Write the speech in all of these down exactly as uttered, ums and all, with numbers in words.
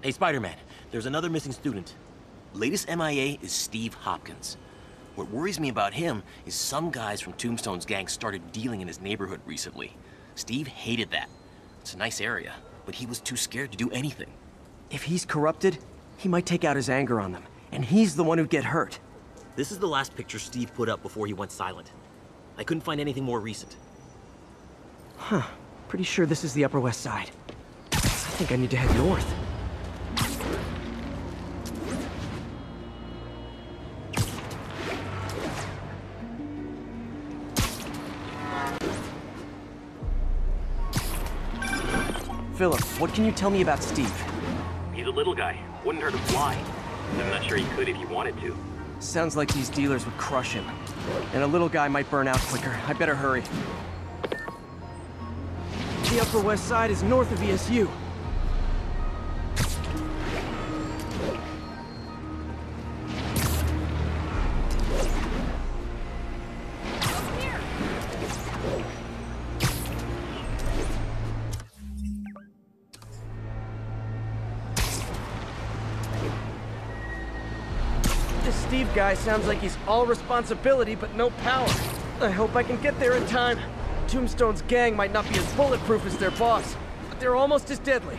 Hey, Spider-Man, there's another missing student. Latest M I A is Steve Hopkins. What worries me about him is some guys from Tombstone's gang started dealing in his neighborhood recently. Steve hated that. It's a nice area, but he was too scared to do anything. If he's corrupted, he might take out his anger on them, and he's the one who'd get hurt. This is the last picture Steve put up before he went silent. I couldn't find anything more recent. Huh. Pretty sure this is the Upper West Side. I think I need to head north. Phillip, what can you tell me about Steve? He's a little guy. Wouldn't hurt to fly. I'm not sure he could if he wanted to. Sounds like these dealers would crush him. And a little guy might burn out quicker. I better hurry. The Upper West Side is north of E S U. Steve guy sounds like he's all responsibility but no power. I hope I can get there in time. Tombstone's gang might not be as bulletproof as their boss, but they're almost as deadly.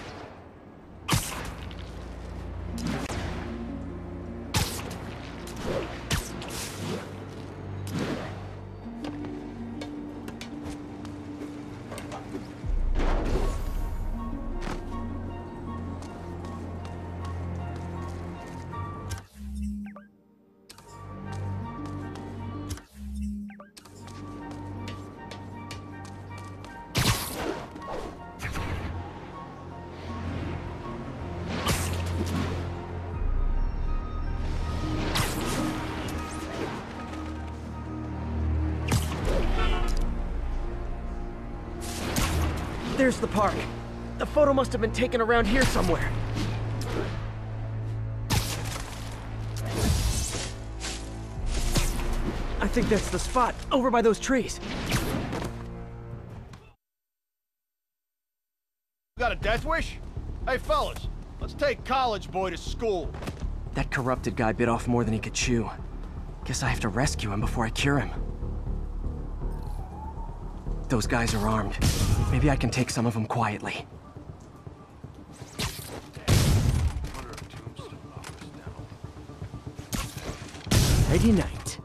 There's the park. The photo must have been taken around here somewhere. I think that's the spot, over by those trees. Got a death wish? Hey, fellas, let's take college boy to school. That corrupted guy bit off more than he could chew. Guess I have to rescue him before I cure him. Those guys are armed. Maybe I can take some of them quietly. Peggy Knight.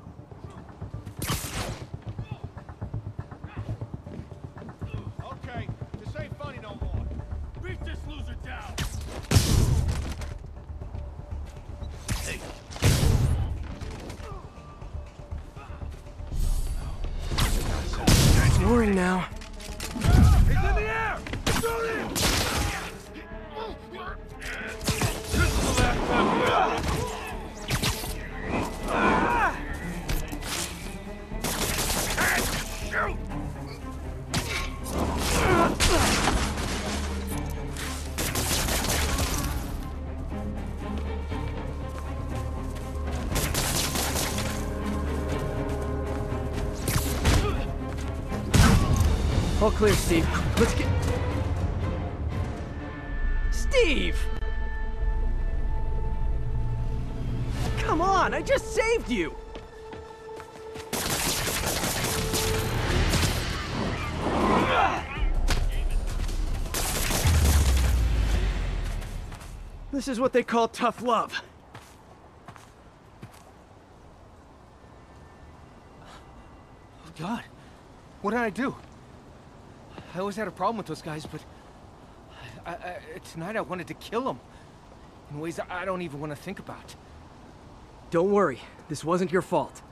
Okay, this ain't funny no more. Beat this loser down. Hey. It's roaring now. He's in the air. Shoot him. This is the last time. All clear, Steve. Let's get... Steve! Come on, I just saved you! This is what they call tough love. Oh, God. What did I do? I always had a problem with those guys, but I, I, tonight I wanted to kill them in ways I don't even want to think about. Don't worry, this wasn't your fault.